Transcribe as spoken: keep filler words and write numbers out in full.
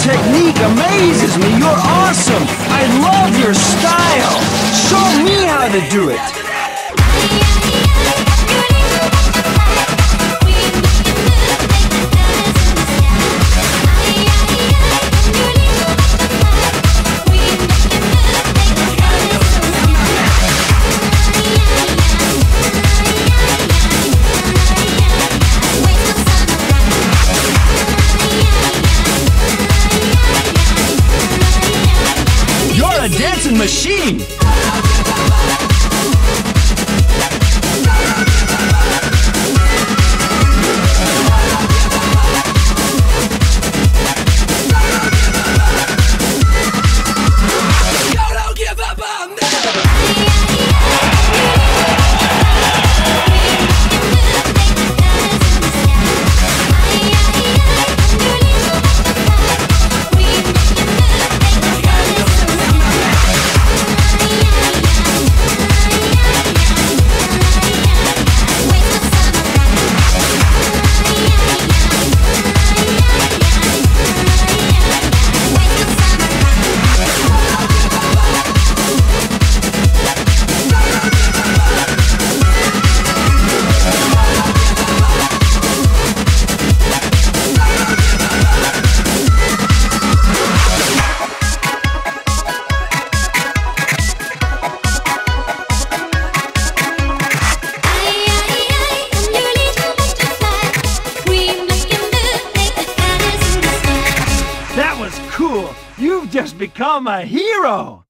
Technique amazes me. You're awesome. I love your style. Show me how to do it. A dancing machine! Cool! You've just become a hero!